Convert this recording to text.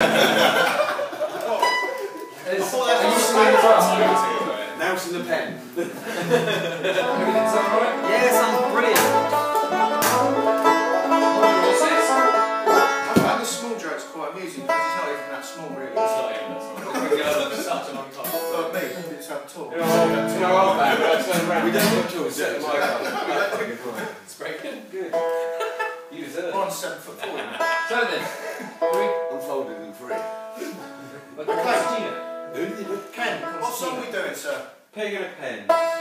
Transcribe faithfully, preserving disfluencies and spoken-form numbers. Mouse and a pen. Everything's alright? Yeah, sounds brilliant. What's this? I found the small joke's quite amusing because it's not even that small, really. It's not even that small. We go such a long time. But me, it's how tall. You know, I'll back. We don't look yours, yeah. It's breaking. Good. You deserve it. We're on seven foot four. So then, three. Unfolded in three. Like a Christina. Who? Pen. What song are we doing, sir? Pig and a pen.